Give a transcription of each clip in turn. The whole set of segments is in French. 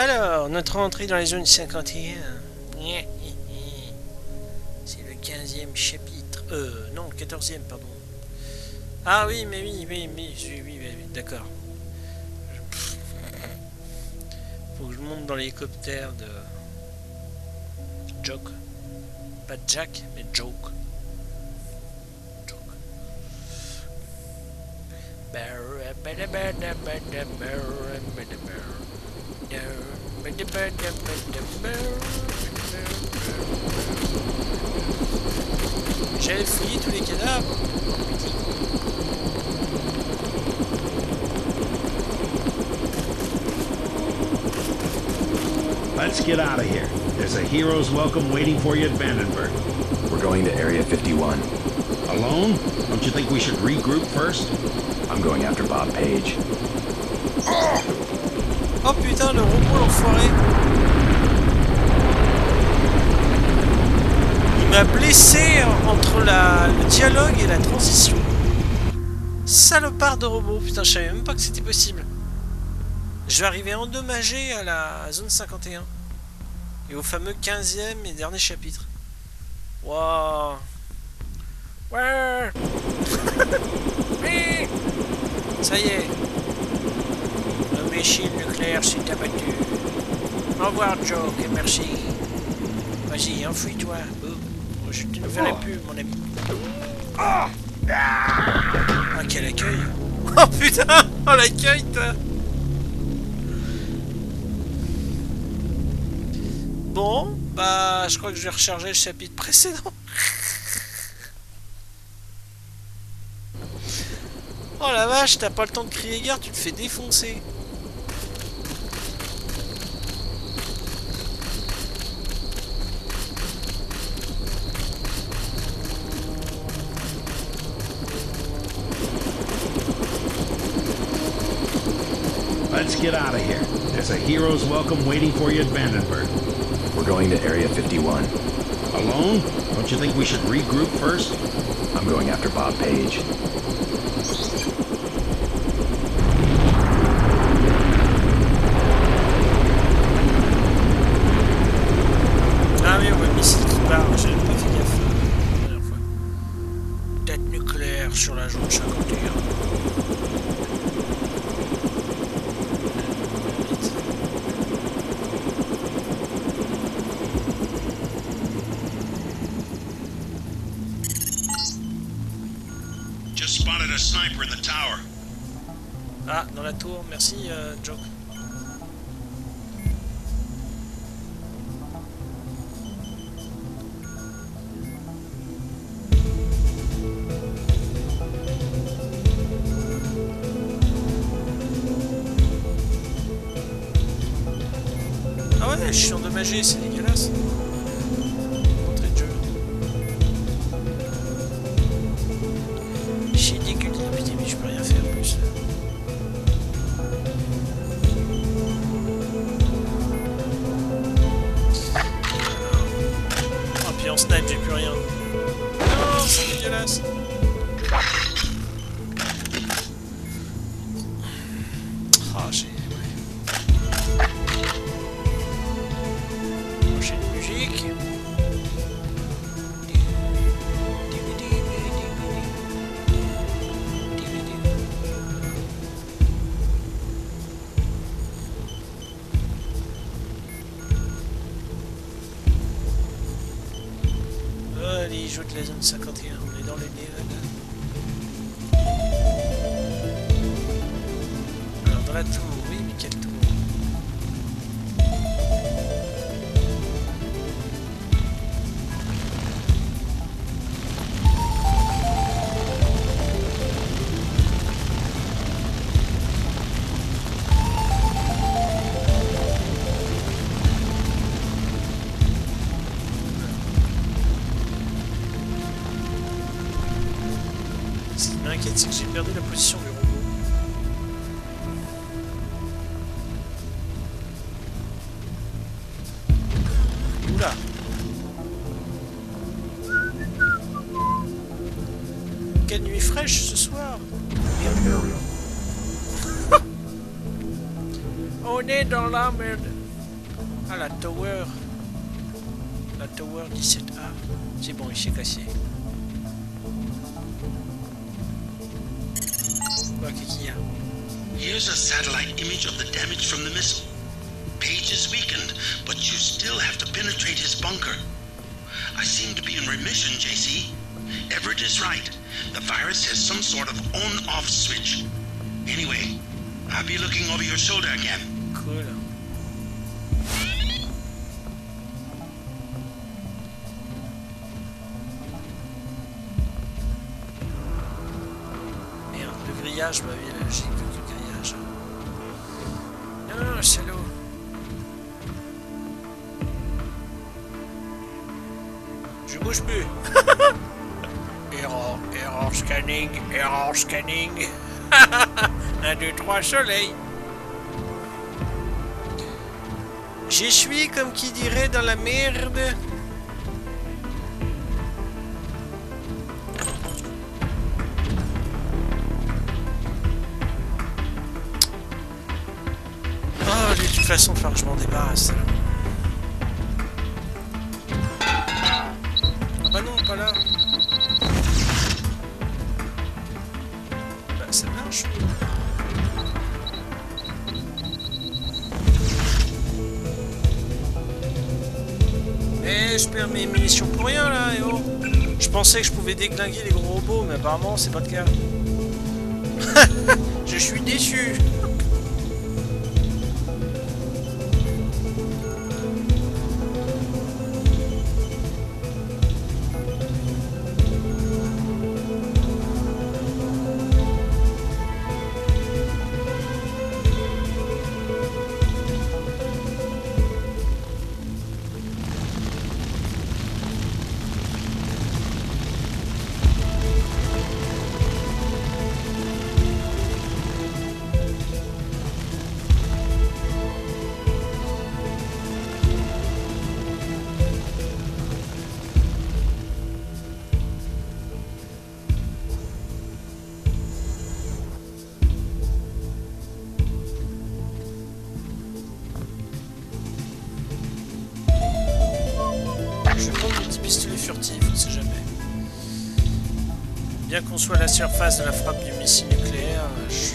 Alors, notre entrée dans la zone 51. C'est le 15e chapitre. Non, le 14e, pardon. Ah oui, mais oui, d'accord. Faut que je monte dans l'hélicoptère de... Joke. Pas Jack, mais Joke. J'avais fouillé tous les cadavres. Let's get out of here. There's a hero's welcome waiting for you at Vandenberg. We're going to Area 51. Alone? Don't you think we should regroup first? I'm going after Bob Page. Oh putain, le robot l'enfoiré. Il m'a blessé entre le dialogue et la transition. Salopard de robot, putain, je savais même pas que c'était possible. Je vais arriver endommagé à la zone 51. Et au fameux 15e et dernier chapitre. Waouh. Ouais. Ça y est. Le missile nucléaire s'est abattu. Au revoir, Joe, et merci. Vas-y, enfuis-toi. Oh, je te ferai plus, mon ami. Ah, quel accueil. Oh putain. Oh, l'accueil, toi. Bon, bah, je crois que je vais recharger le chapitre précédent. Oh la vache, t'as pas le temps de crier gare, tu te fais défoncer. Let's get out of here. There's a hero's welcome waiting for you at Vandenberg. We're going to Area 51. Alone? Don't you think we should regroup first? I'm going after Bob Page. Ah oui, on a un missile qui part, j'avais pas fait gaffe la dernière fois. Tête nucléaire sur la zone 51. Ah, dans la tour, merci, Joke. Ah ouais, je suis endommagé, c'est dégueulasse. Joue de la zone 51, on est dans le Dreamland. Alors dans la tour, oui, mais quelle tour? C'est que j'ai perdu la position du robot. Oula. Quelle nuit fraîche ce soir. On est dans la merde. Ah, la tower. La tower 17A. C'est bon, il s'est cassé. Bah, qu'est-ce qu'il y a? Here's a satellite image of the damage from the missile. Page is weakened, but you still have to penetrate his bunker. I seem to be in remission, JC. Everett is right. The virus has some sort of on-off switch. Anyway, I'll be looking over your shoulder again. Cool. Merde, le grillage, bah oui, la logique du grillage. Ah, chalot. Je bouge plus. Error, error scanning, error scanning. 1, 2, 3, soleil. J'y suis, comme qui dirait, dans la merde. Oh, de toute façon, il va falloir que je m'en débarrasse. Ah bah non, pas là. Bah, ça marche. Je perds mes munitions pour rien là, et oh. Je pensais que je pouvais déglinguer les gros robots, mais apparemment c'est pas le cas. Je suis déçu. Bien qu'on soit à la surface de la frappe du missile nucléaire, je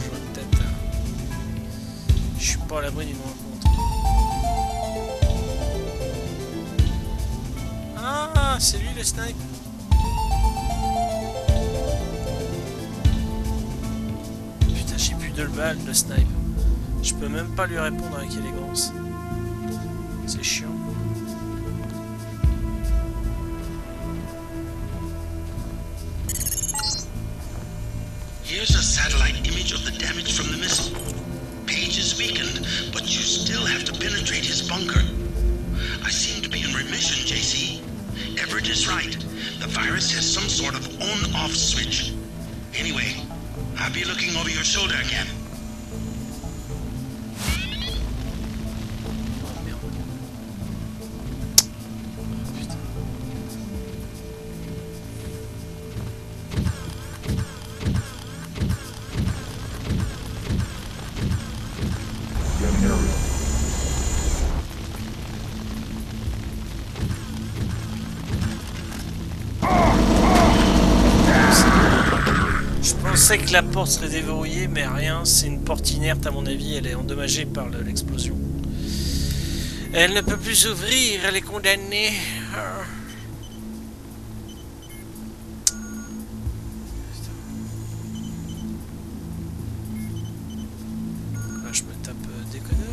suis pas à l'abri d'une rencontre. Ah, c'est lui le sniper. Putain, j'ai plus de balles de sniper. Je peux même pas lui répondre avec élégance. C'est chiant. Here's a satellite image of the damage from the missile. Page is weakened, but you still have to penetrate his bunker. I seem to be in remission, JC. Everett is right. The virus has some sort of on-off switch. Anyway, I'll be looking over your shoulder again. Je sais que la porte serait déverrouillée, mais rien, c'est une porte inerte à mon avis, elle est endommagée par l'explosion. Elle ne peut plus s'ouvrir, elle est condamnée. Là, je me tape des conneurs.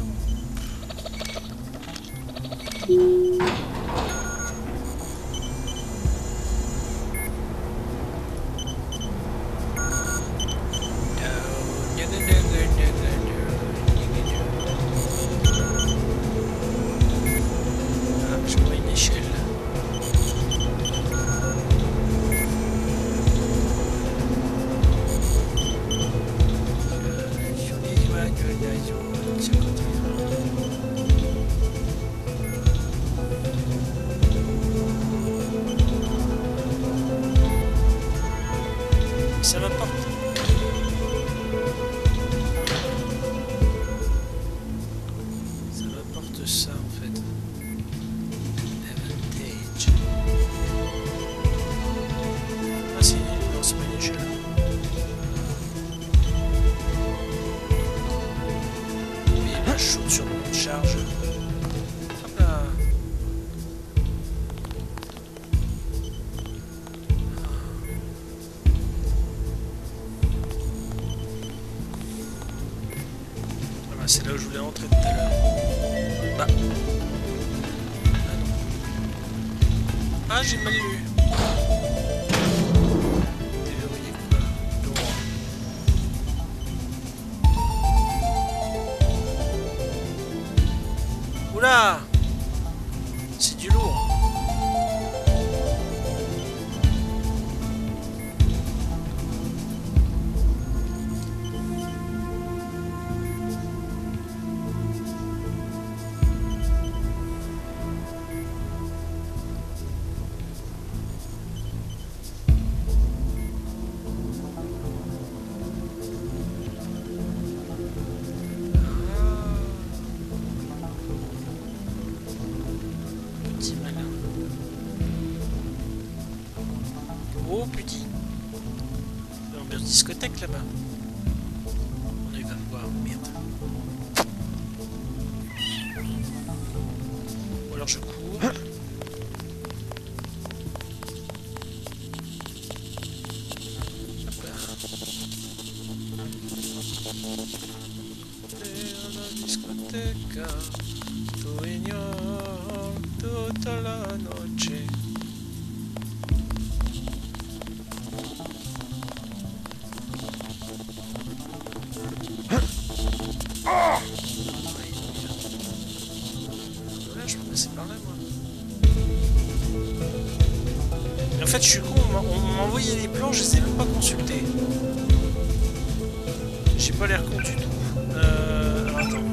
Ça m'apporte ça en fait. voulais rentrer tout à l'heure. Bah. Ah, j'ai mal lu. Oula! C'est du lourd. Discothèque là-bas. On va voir, merde. Ou alors je cours. En fait, je suis con, on m'a envoyé les plans, je les ai même pas consultés. J'ai pas l'air con du tout. Alors attends.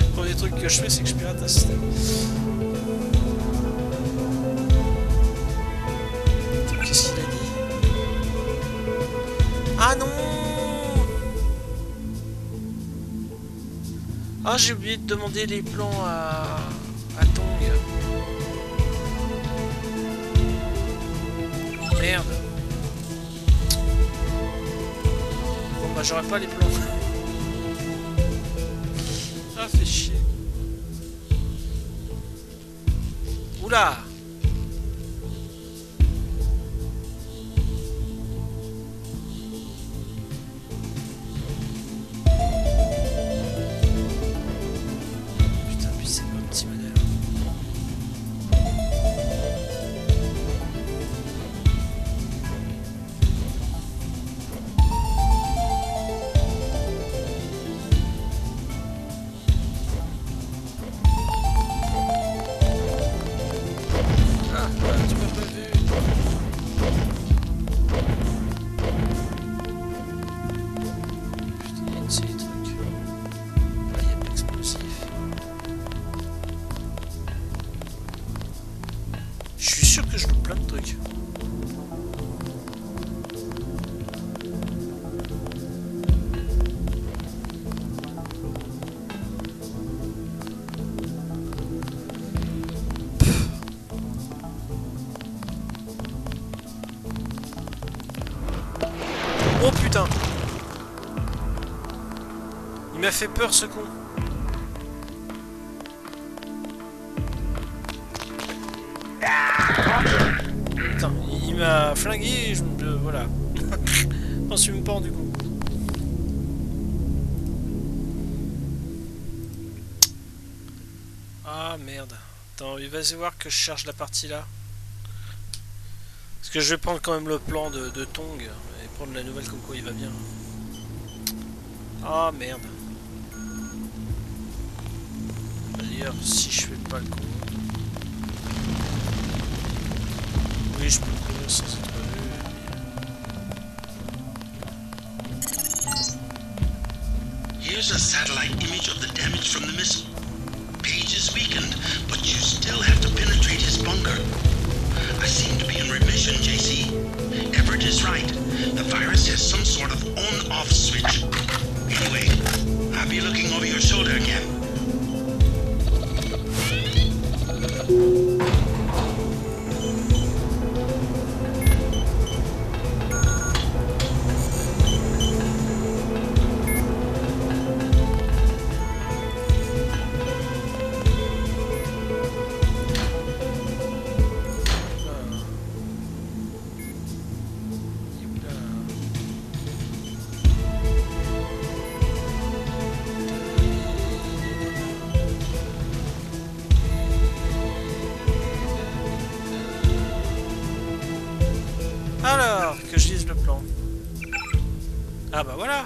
Le premier truc que je fais, c'est que je pirate un système. Qu'est-ce qu'il a dit? Ah non! Ah, j'ai oublié de demander les plans à Tong. Merde. Bon bah j'aurais pas les plans. Ah fait chier. Oula. Oh putain! Il m'a fait peur ce con! Putain, il m'a flingué et je me... voilà. Je m'en suis même pas rendu compte. Ah merde. Attends, il va se voir que je cherche la partie là. Parce que je vais prendre quand même le plan de Tong. Prendre la nouvelle comme quoi il va bien. Ah merde. D'ailleurs, si je fais pas le con. Oui, je peux le courir sans être vu. Here's a satellite image of the damage from the missile. Page is weakened, but you still have to penetrate his bunker. I seem to be in remission, JC. Everett is right. The virus has some sort of on-off switch. Anyway, I'll be looking over your shoulder again. Ah bah voilà.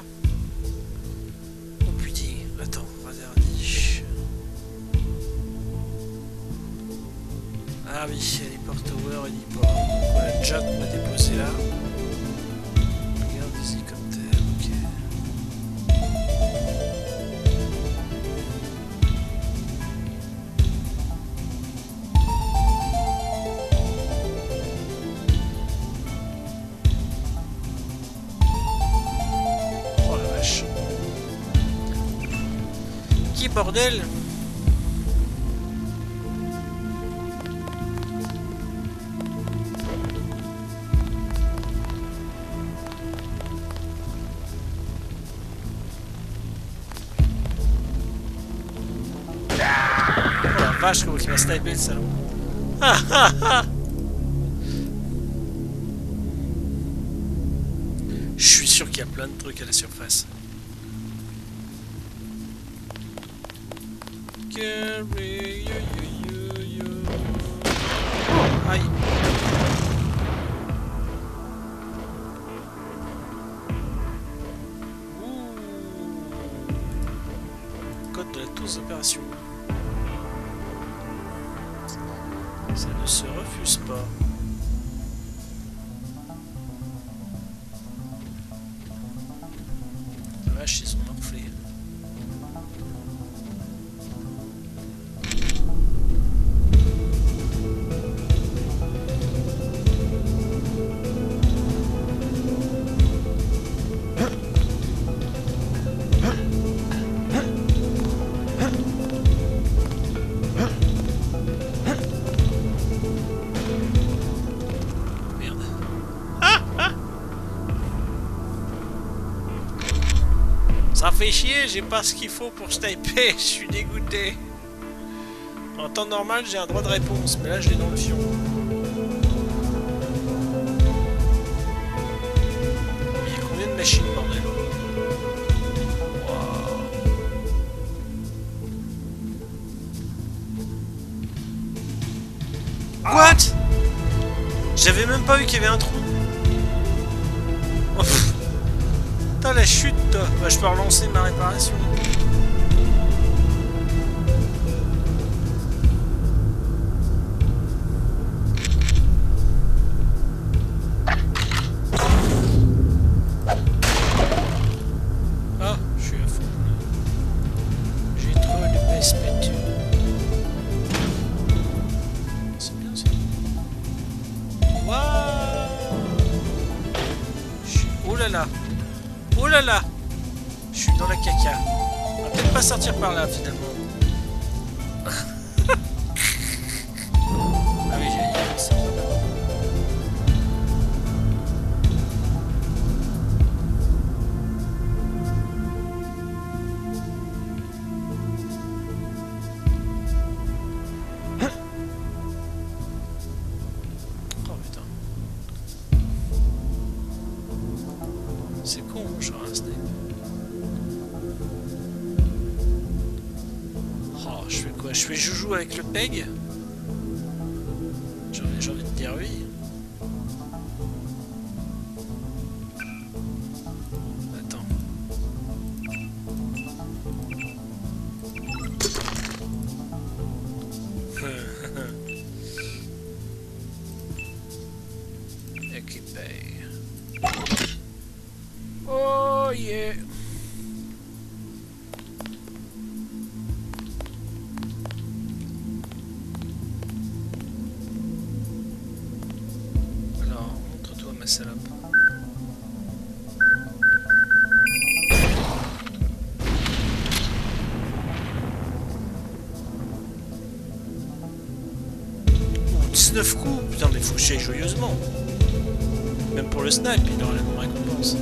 Oh putain, attends, Razerniche. Ah oui, c'est l'héliport tower, héliport. On l'a déjà déposé là. Regarde les hélicoptères, ok. Bordel. Oh la vache, comment il m'a snipé le salon. Ah ah ah. Je suis sûr qu'il y a plein de trucs à la surface. Oh, aïe. Code de la tour d'opération. Ça ne se refuse pas. La vache, ils sont enflés. Fait chier, j'ai pas ce qu'il faut pour sniper, je suis dégoûté. En temps normal, j'ai un droit de réponse, mais là je l'ai dans le fion. Il y a combien de machines, bordel? Wow. What? J'avais même pas vu qu'il y avait un trou. Putain, la chute, bah, je peux relancer ma réparation. Ah, je suis à fond. J'ai trop de baisse pétue. C'est bien ça. Waouh. Oh là là. Oh là là, je suis dans la caca. On va peut-être pas sortir par là finalement. Ah oui, j'ai rien fait ça. Je fais joujou avec le PEG. J'ai envie de dire oui. Attends. Équipé. Oh yeah. Coups, putain, mais faut chier joyeusement. Même pour le snipe, il aura la bonne récompense.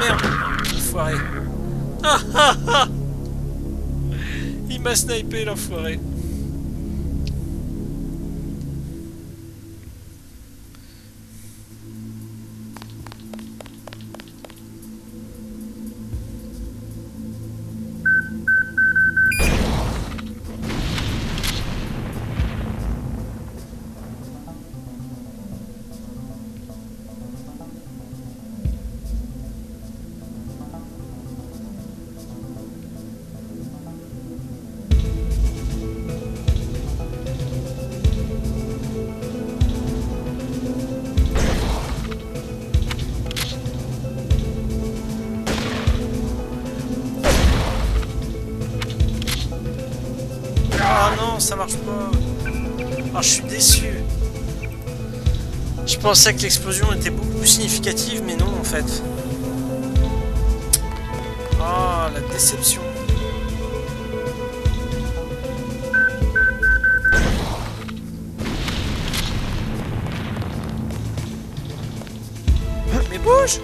Merde, enfoiré. Ah ah ah. Il m'a snipé, l'enfoiré. ça marche pas. Alors je suis déçu. Je pensais que l'explosion était beaucoup plus significative, mais non en fait. Ah, la déception. Mais bouge!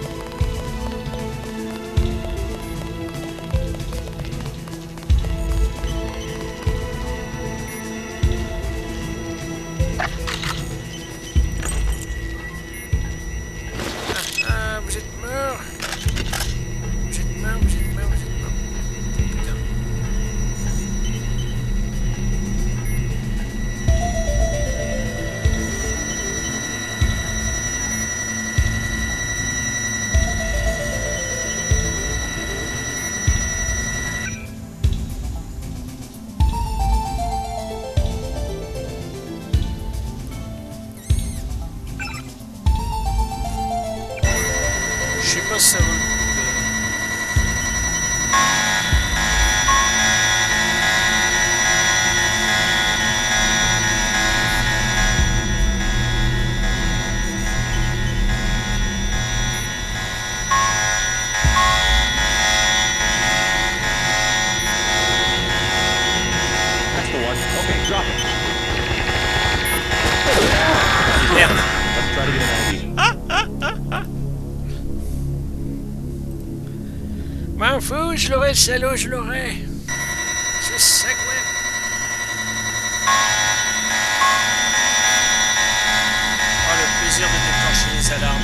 Je l'aurai, le salaud, je l'aurai. C'est ça, quoi. Oh, le plaisir de déclencher les alarmes.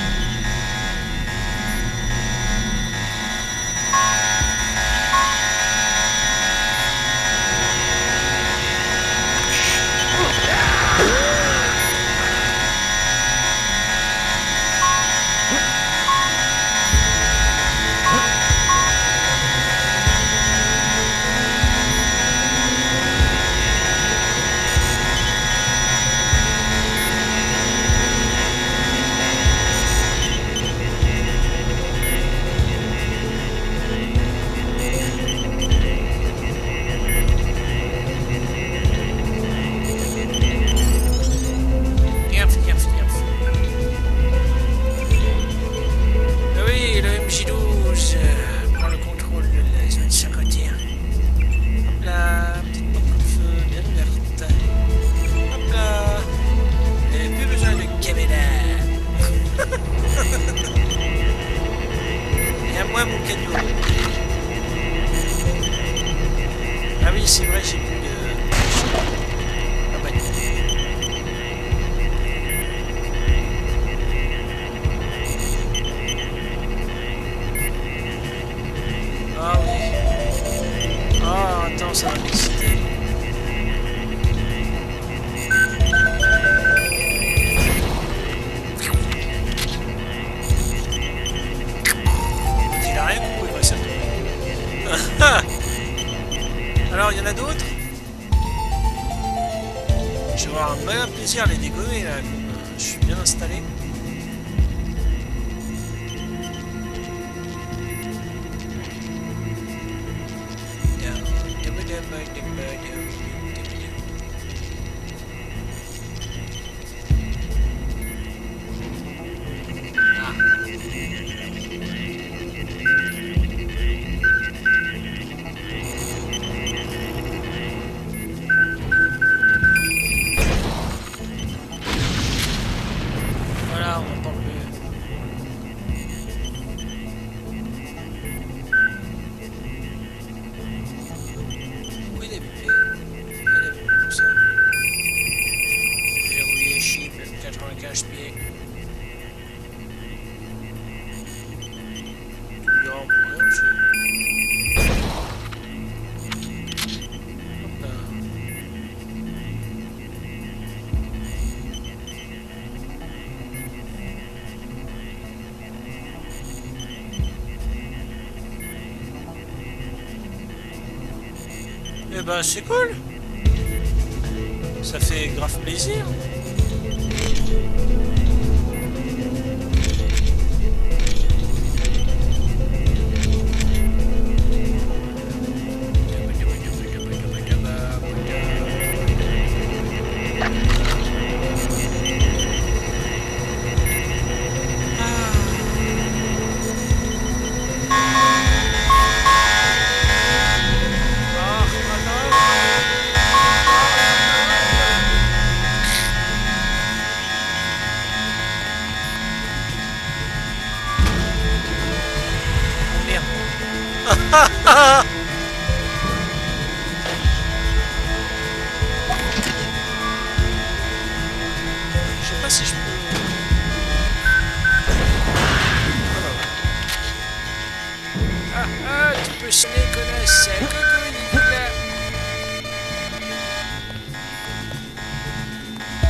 Bah ben, c'est cool, ça fait grave plaisir. Je sais pas si je peux. Ah ah, tu peux se déconnaître. Coucou Nicolas.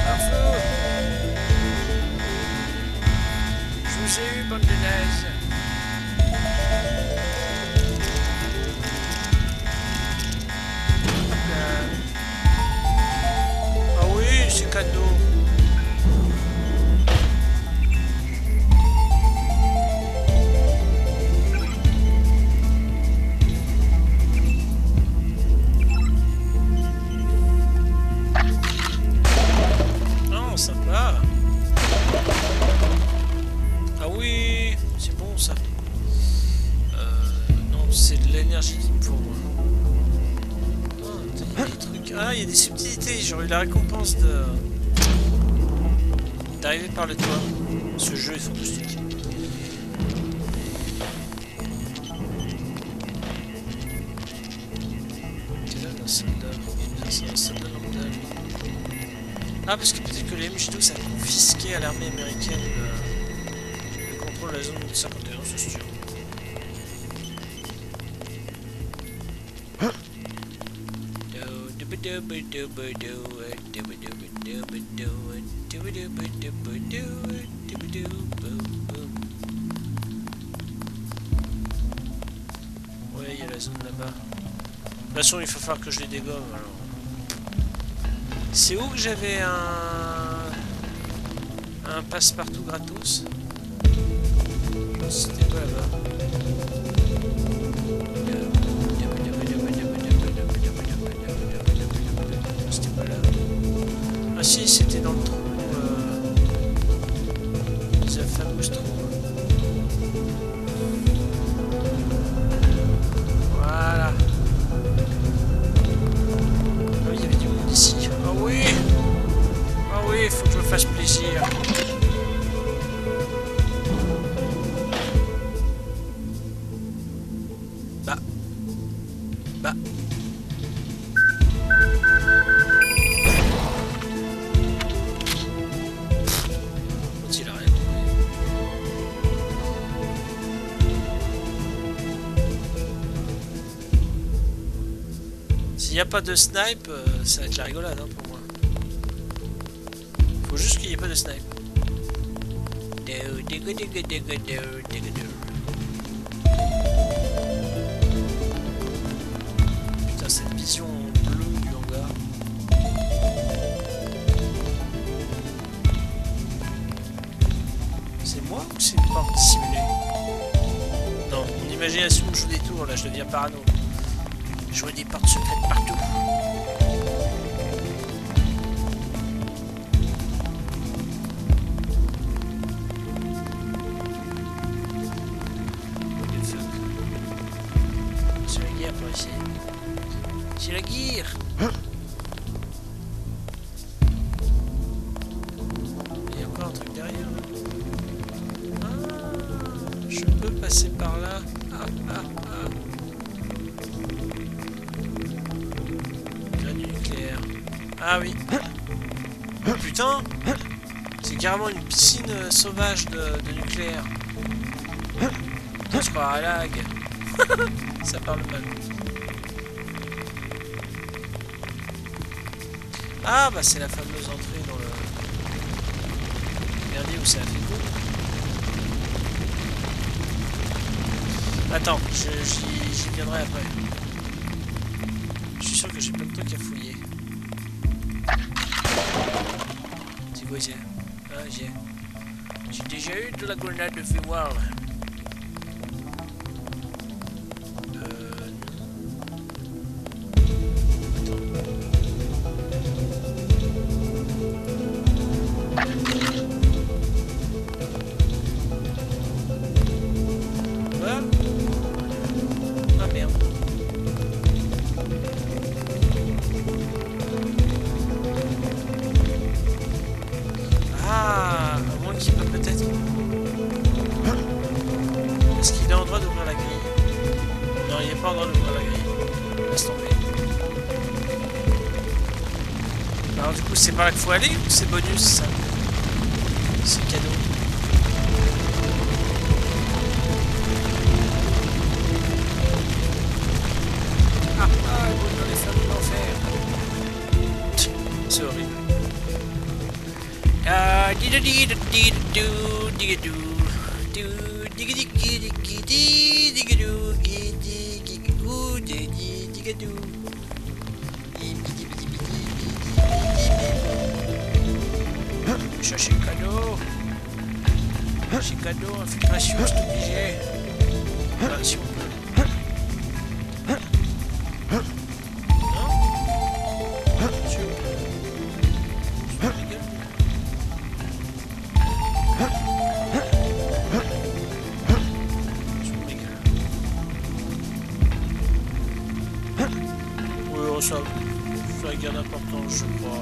Parfois. Je vous ai eu, bande de nazes. Ah oui, c'est cadeau. Non, sympa. Ah oui, c'est bon ça. Non, c'est de l'énergie qu'il me faut. Ah, il y a des subtilités, j'aurais eu la récompense d'arriver par le toit. Ce jeu est fantastique. Ah, parce que peut-être que les MH12 a confisqué à l'armée américaine le contrôle de la zone 51, c'est sûr. Ouais, il y a la zone là-bas. De toute façon, il faut falloir que je les dégomme alors. C'est où que j'avais un passe-partout gratos? C'était quoi là-bas? Ah si, c'était dans le trou, la fameuse trou. Voilà. Ah oui, il y avait du monde ici. Ah oui. Ah oui, il faut que je me fasse plaisir. Pas de snipe, ça va être la rigolade hein, pour moi. Faut juste qu'il n'y ait pas de snipe. Putain, cette vision bleue du hangar. C'est moi ou c'est une porte dissimulée? Non, mon imagination joue des tours là, je deviens parano. Je vois des portes secrètes partout. C'est la guerre pour ici. C'est la guerre. Il y a encore un truc derrière. Ah, je peux passer par là. Ah, ah, ah. Ah oui. Oh, putain, c'est carrément une piscine sauvage de nucléaire. Putain, je crois à lag. Ça parle mal. Ah bah c'est la fameuse entrée dans le dernier où ça a fait beau. Attends, j'y viendrai après. Je suis sûr que j'ai plein de trucs à fouiller. Ah, j'ai déjà eu de la grenade de fumoir. pas dans le bois, là. Laisse tomber. Alors, du coup, c'est par là qu'il faut aller ou c'est bonus, ça? C'est cadeau. Ah, ah, il dans les flammes de l'enfer. C'est horrible. Ah, chercher le cadeau. Chercher le cadeau, infiltration, c'est obligé. Voilà, si on peut. Non ? Si on peut. Je me dégage. Oui, ça a gain d'importance, je crois.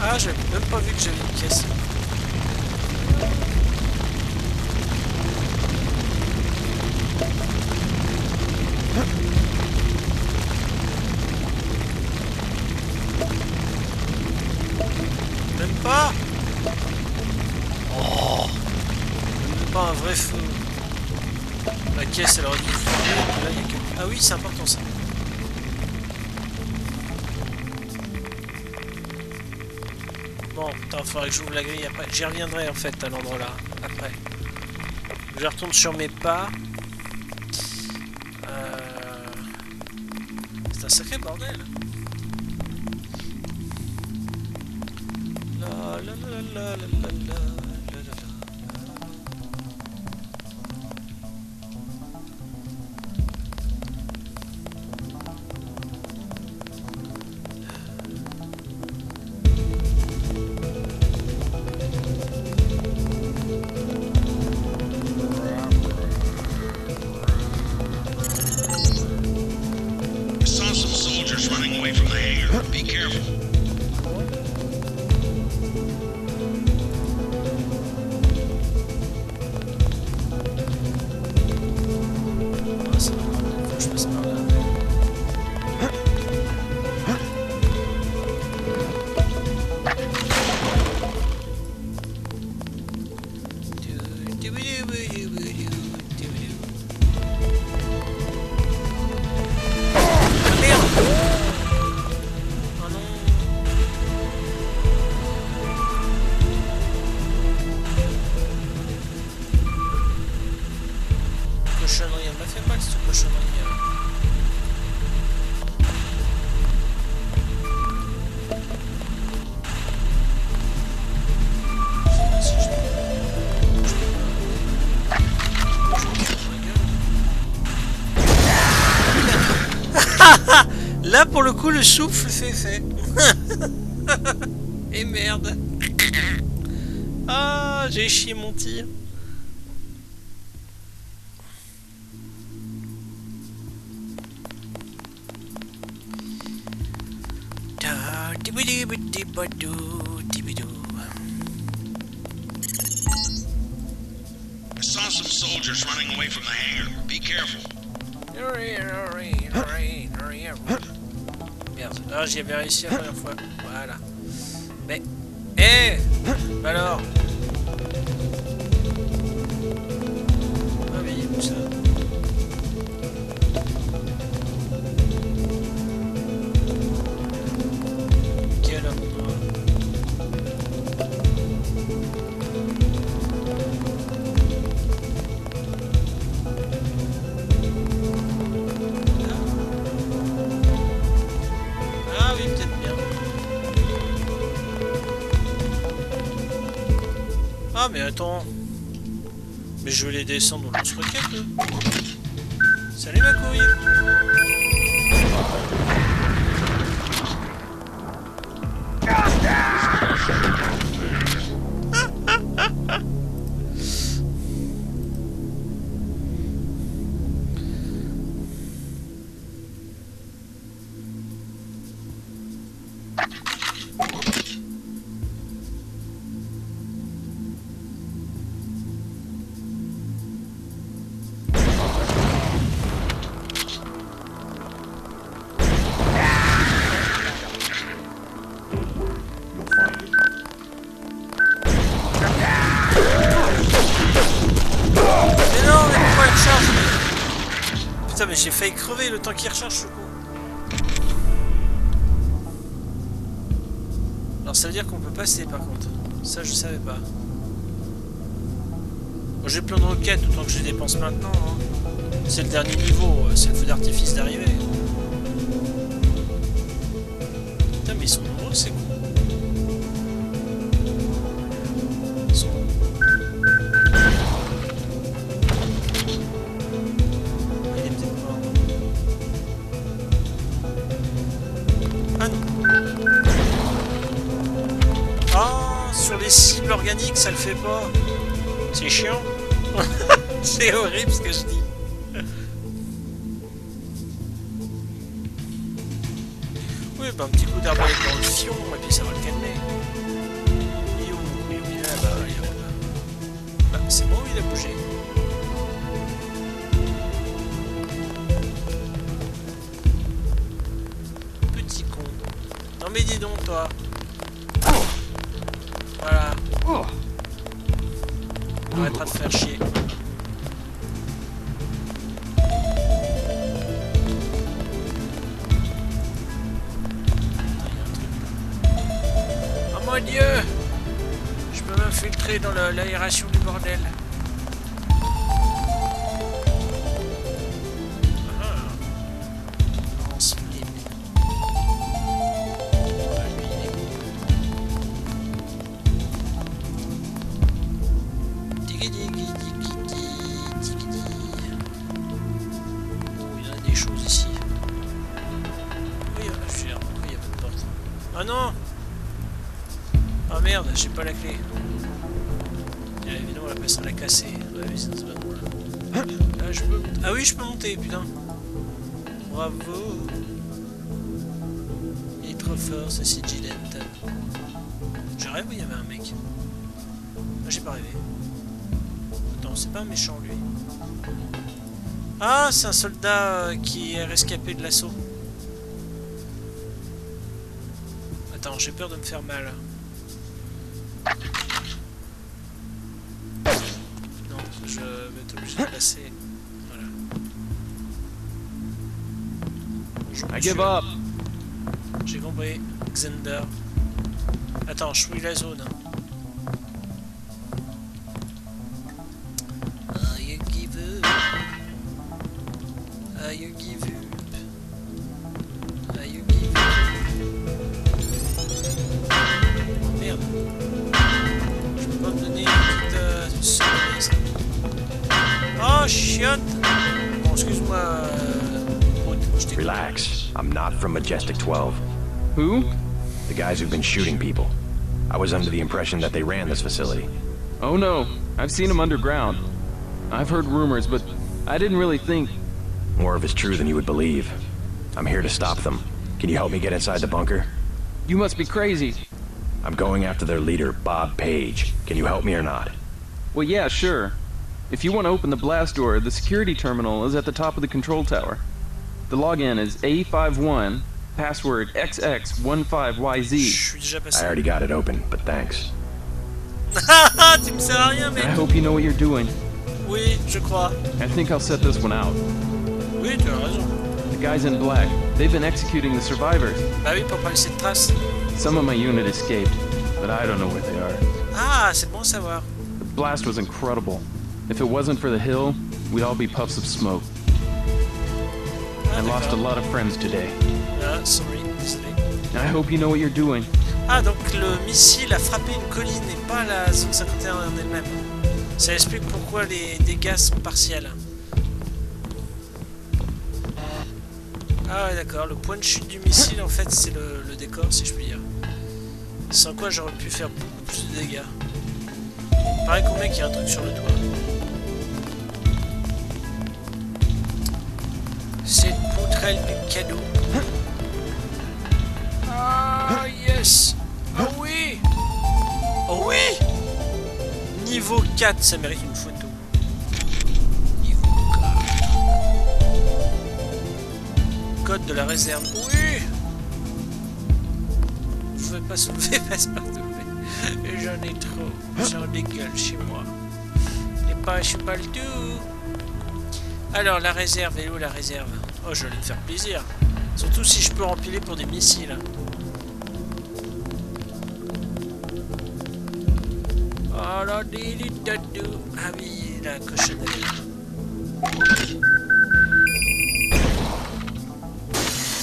Ah, j'avais même pas vu que j'avais une caisse. Même pas. Oh, même pas un vrai feu. La caisse, elle aurait dû fouiller. Ah oui, c'est important ça. Bon, putain, il faudrait que j'ouvre la grille après. J'y reviendrai en fait à l'endroit là, après. Je retourne sur mes pas. C'est un sacré bordel. La la la la la la Là, pour le coup, le souffle fait. Et merde. Ah, j'ai chié mon tir. I saw some soldiers running away from the hangar. Be careful. Merde, ah, j'y avais réussi la première fois. Voilà. Mais. Eh ! Alors. Ah, mais il y a tout ça. Quel endroit. Ah mais attends, mais je vais les descendre au lance-roquettes. Salut ma couille. j'ai failli crever le temps qu'il recharge ce coup. Alors ça veut dire qu'on peut passer par contre. Ça je savais pas. Bon, j'ai plein de roquettes autant que je les dépense maintenant. Hein. C'est le dernier niveau, c'est le feu d'artifice d'arrivée. Putain mais ils sont nombreux, c'est cool. Organique, ça le fait pas. C'est chiant. C'est horrible ce que je dis. Oui, bah un petit coup d'arbalète dans le fion et puis ça va le calmer. Il est où là-bas, là. Bah, c'est bon, il a bougé. Petit con. Non mais dis donc toi. Voilà. On arrêtera de faire chier. Oh mon Dieu! Je peux m'infiltrer dans l'aération du bordel. Putain, bravo, il est trop fort ce Sigilent. Je rêve où il y avait un mec. Ah, j'ai pas rêvé. Attends, c'est pas un méchant lui. Ah, c'est un soldat qui est rescapé de l'assaut. Attends, j'ai peur de me faire mal. Non, je vais être obligé de passer. I give up. J'ai compris, Xander. Attends, je suis la zone. I give up. I give up. I give up. Merde. Je peux pas me donner une petite surprise. Oh, chiotte. Bon, excuse-moi. Relax. I'm not from Majestic 12. Who? The guys who've been shooting people. I was under the impression that they ran this facility. Oh no, I've seen them underground. I've heard rumors, but I didn't really think... More of it's true than you would believe. I'm here to stop them. Can you help me get inside the bunker? You must be crazy. I'm going after their leader, Bob Page. Can you help me or not? Well, yeah, sure. If you want to open the blast door, the security terminal is at the top of the control tower. The login is A51, password XX15YZ. I already got it open, but thanks. Tu me sers à rien, mec. I hope you know what you're doing. Oui, je crois. I think I'll set this one out. Oui, tu as raison. The guys in black, they've been executing the survivors. Bah oui, pour pas laisser de traces. Some of my unit escaped, but I don't know where they are. Ah, c'est bon à savoir. The blast was incredible. If it wasn't for the hill, we'd all be puffs of smoke. I lost a lot of friends today. Ah, sorry, désolé. I hope you know what you're doing. Ah, donc le missile a frappé une colline et pas la zone 51 en elle-même. Ça explique pourquoi les dégâts sont partiels. Ah ouais, d'accord, le point de chute du missile, en fait, c'est le décor, si je puis dire. Sans quoi j'aurais pu faire beaucoup plus de dégâts. Il paraît qu'on met qu'il y a un truc sur le toit. Cette poutrelle du cadeau. Ah yes. Oh oui. Oh oui. Niveau 4, ça mérite une photo. Niveau 4. Code de la réserve. Oui. Je veux pas soulever Passepartout. J'en ai trop. J'en dégueule chez moi. Je suis pas le tout. Alors, la réserve, est où la réserve? Oh, je vais me faire plaisir. Surtout si je peux empiler pour des missiles. Oh la délitadou. Ah oui, la cochonnerie.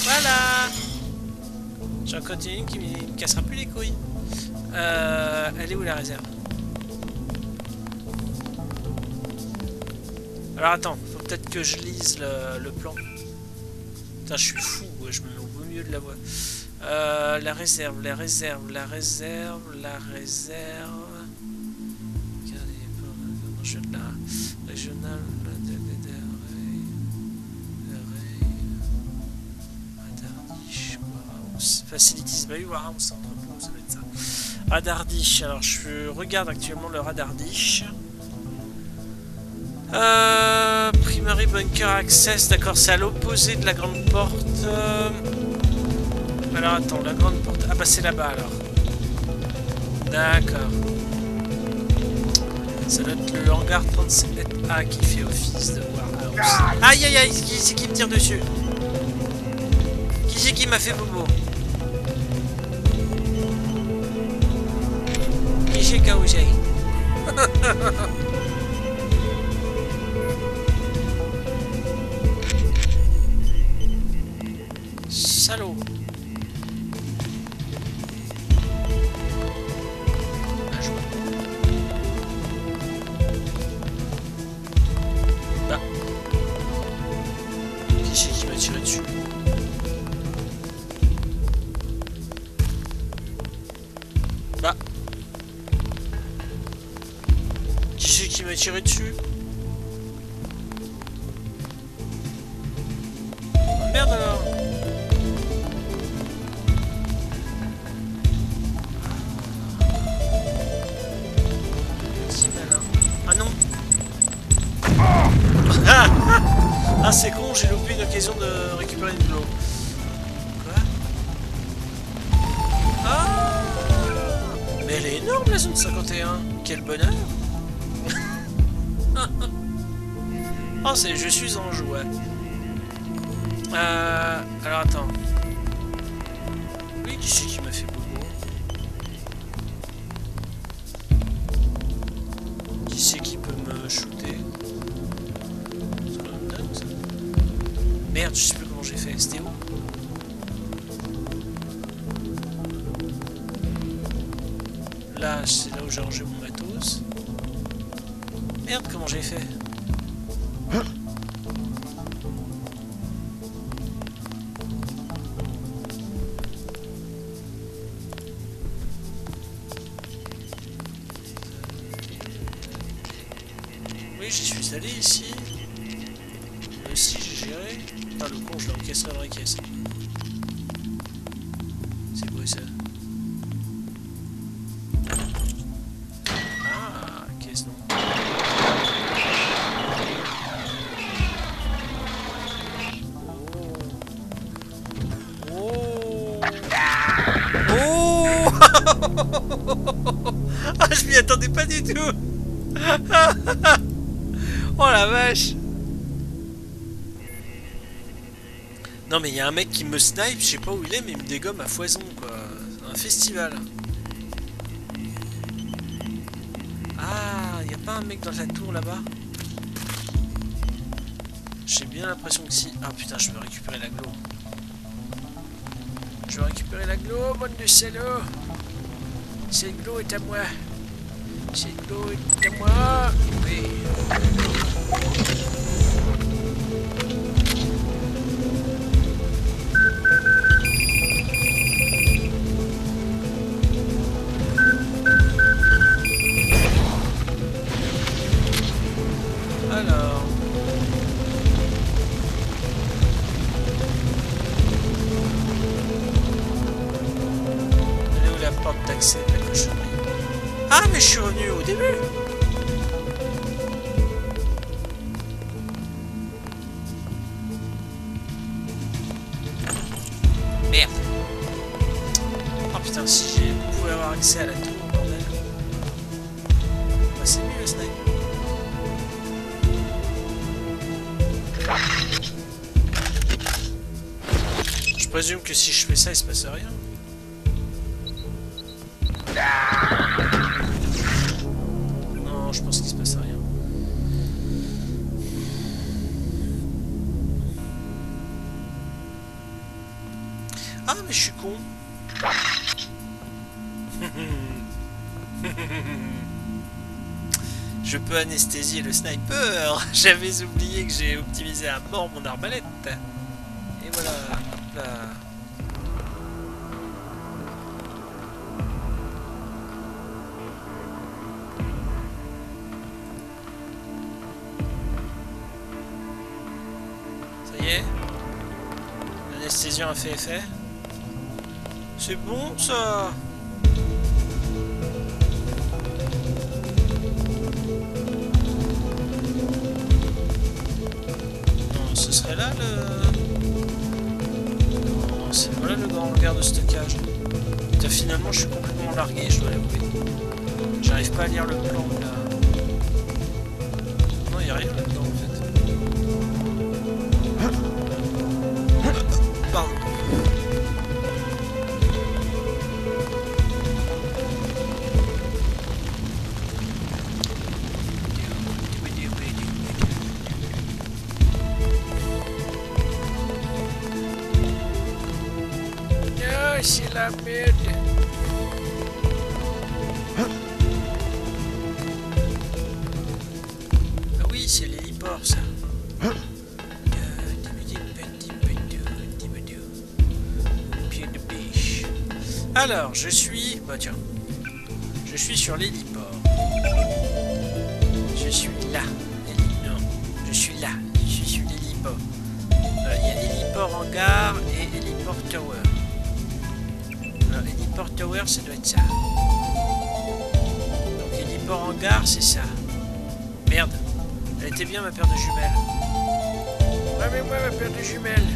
Voilà. J'en continue une qui me cassera plus les couilles. Elle est où la réserve? Alors attends, faut peut-être que je lise le plan. Putain, je suis fou, ouais, je me mets au milieu de la voie. La réserve. Regardez, la régionale. Facilities, bah oui, on s'entrepose, ça doit être ça. Radardish, alors je regarde actuellement le Radardish. Primary Bunker Access, d'accord, c'est à l'opposé de la grande porte. Alors attends, la grande porte. Ah bah c'est là-bas alors. D'accord. Ça doit être le hangar 37A qui fait office de warehouse. Aïe aïe aïe, c'est qui me tire dessus? Qui c'est qui m'a fait bobo? Qui c'est Kaouzei? Salaud. Bah. Qui c'est qui m'a tiré dessus? Bah. Qui c'est qui m'a tiré dessus? Oh merde alors. Ah c'est con, j'ai loupé une occasion de récupérer une blow. Quoi? Ah! Mais elle est énorme la zone 51. Quel bonheur. Oh c'est, je suis en joie. Alors attends. Oui, qui c'est qui m'a fait bobo? Qui c'est qui peut me shooter? Merde, je sais plus comment j'ai fait, c'était où? Là, c'est là où j'ai rangé mon matos. Merde, comment j'ai fait? Oui, j'y suis allé ici. Aussi, j'ai géré. Putain, le con, je l'ai encaissé dans la caisse. C'est quoi ça? Ah, caisse non. Oh! Oh! Oh! Ah, je m'y attendais pas du tout! Oh la vache! Non mais il y a un mec qui me snipe, je sais pas où il est, mais il me dégomme à foison quoi. Un festival. Ah, il n'y a pas un mec dans la tour là-bas? J'ai bien l'impression que si... Ah putain, je veux récupérer la glo. Je veux récupérer la glo, monde de salaud. Cette glo est à moi. Cette glo est à moi. Oui. Ah mais je suis revenu au début. Merde. Oh putain, si je pouvais avoir accès à la tour, bordel. Bah c'est mieux le sniper. Je présume que si je fais ça, il se passe rien. Non, je pense qu'il se passe rien. Ah, mais je suis con. Je peux anesthésier le sniper. J'avais oublié que j'ai optimisé à mort mon arbalète. Et voilà. Là. Ça y est. L'anesthésion a fait effet. C'est bon ça. Là le... Non, c'est voilà le grand hangar de stockage. Putain, finalement je suis complètement largué, je dois l'avouer. J'arrive pas à lire le plan là. Non, il n'y a rien là-dedans en fait. Pardon. La merde. Ah oui, c'est l'héliport ça. Alors, je suis... Bah tiens. Je suis sur l'héliport. Je suis là. Non. Je suis là. Je suis l'héliport. Il y a l'héliport en gare et l'héliport tower. L'héliport tower, ça doit être ça. Donc l'héliport hangar, c'est ça. Merde. Elle était bien ma paire de jumelles. Ouais mais moi ma paire de jumelles.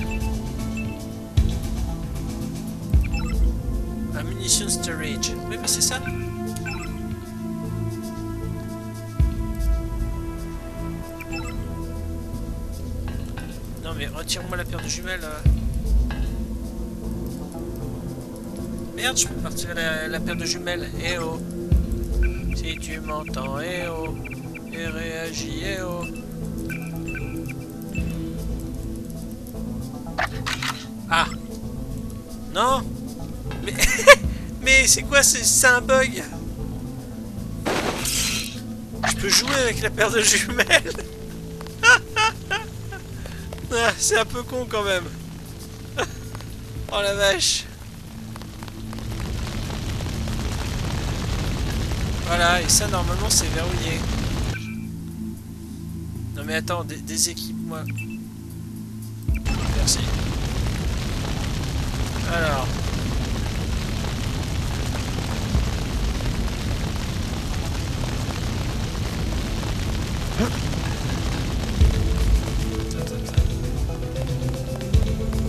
Ammunition storage. Oui bah c'est ça. Non mais retire-moi la paire de jumelles. Merde, je peux partir la paire de jumelles. Eh oh. Si tu m'entends, eh oh. Et réagis, eh oh. Ah. Non. Mais, mais c'est quoi, c'est un bug. Je peux jouer avec la paire de jumelles. C'est un peu con quand même. Oh la vache. Voilà, et ça normalement c'est verrouillé. Non mais attends, déséquipe-moi. Merci. Alors.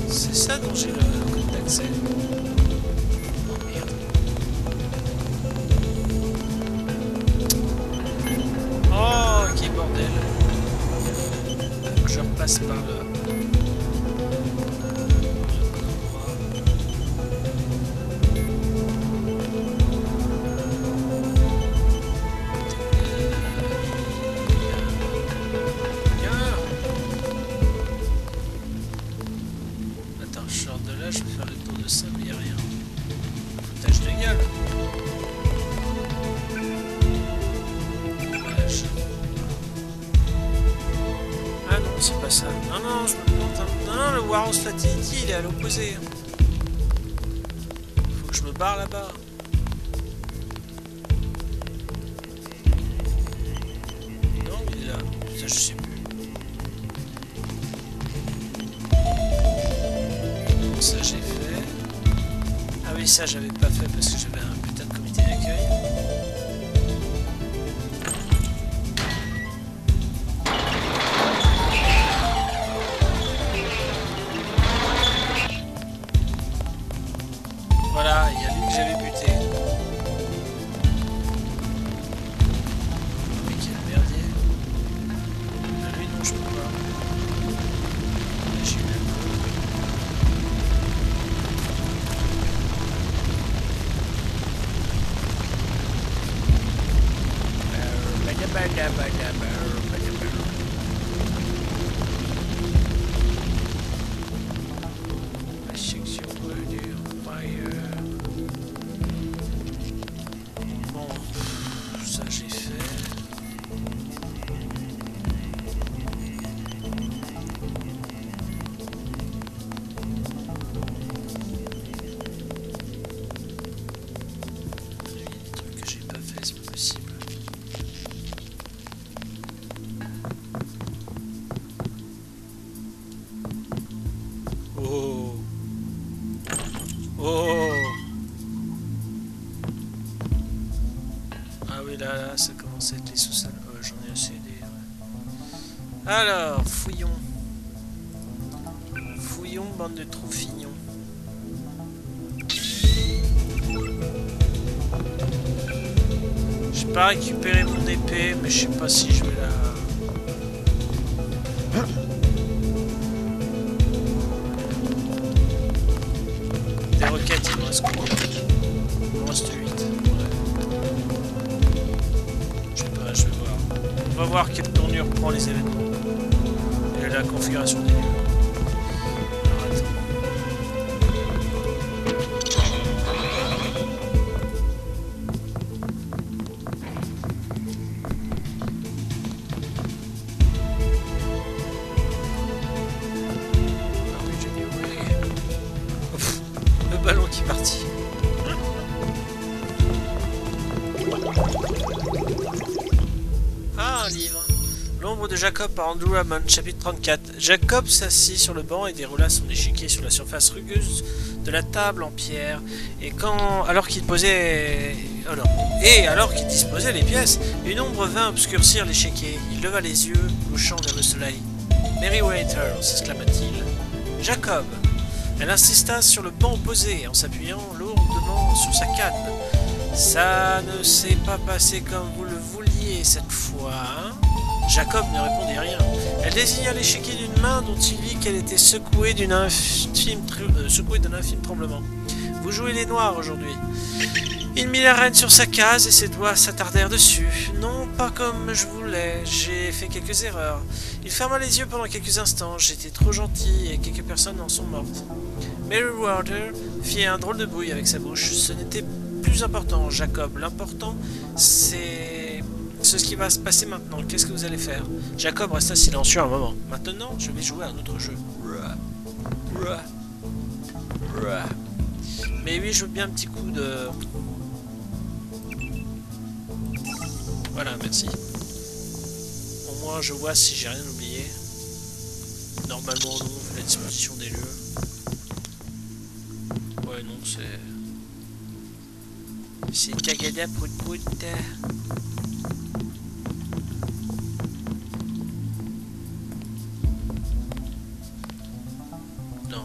C'est ça dont j'ai le code d'accès. Par là. Attends, je sors de là, je peux faire le tour de ça, mais il n'y a rien. Foutage de gueule. C'est pas ça. Non, non, je me plante. Non, non, le Warhouse Fatality, il est à l'opposé. Faut que je me barre là-bas. Non, il est là. Ça, je sais plus. Ça, j'ai fait. Ah oui, ça, j'avais pas fait parce que j'avais un putain de comité d'accueil. Alors, fouillons. Fouillons, bande de troufignons. J'ai pas récupéré mon épée, mais je sais pas si je vais la... Des roquettes, il me reste combien? Il me reste 8. Ouais. Je sais pas, je vais voir. On va voir quelle tournure prend les événements. La configuration des lieux. Le ballon qui est parti. Ah, un livre. L'ombre de Jacob par Andrew Hammond, chapitre 34. Jacob s'assit sur le banc et déroula son échiquier sur la surface rugueuse de la table en pierre. Et alors qu'il disposait les pièces, une ombre vint obscurcir l'échiquier. Il leva les yeux, hochant vers le soleil. « Meriwether » s'exclama-t-il. « Jacob !» Elle insista sur le banc opposé, en s'appuyant lourdement sur sa canne. « Ça ne s'est pas passé comme vous le vouliez cette fois, hein ?» Jacob ne répondit rien. Elle désigna l'échiquier d'une main dont il vit qu'elle était secouée d'un infime tremblement. « Vous jouez les noirs aujourd'hui. » Il mit la reine sur sa case et ses doigts s'attardèrent dessus. « Non, pas comme je voulais. J'ai fait quelques erreurs. » Il ferma les yeux pendant quelques instants. « J'étais trop gentil et quelques personnes en sont mortes. » Meriwether fit un drôle de bruit avec sa bouche. « Ce n'était plus important, Jacob. L'important, c'est... ce qui va se passer maintenant, qu'est-ce que vous allez faire? » Jacob resta silencieux un moment. « Maintenant, je vais jouer à un autre jeu. » « Mais oui, je veux bien un petit coup de... » Voilà, merci. Au moins, je vois si j'ai rien oublié. Normalement, non, vu la disposition des lieux. Ouais, non, c'est... C'est cagada prout prout.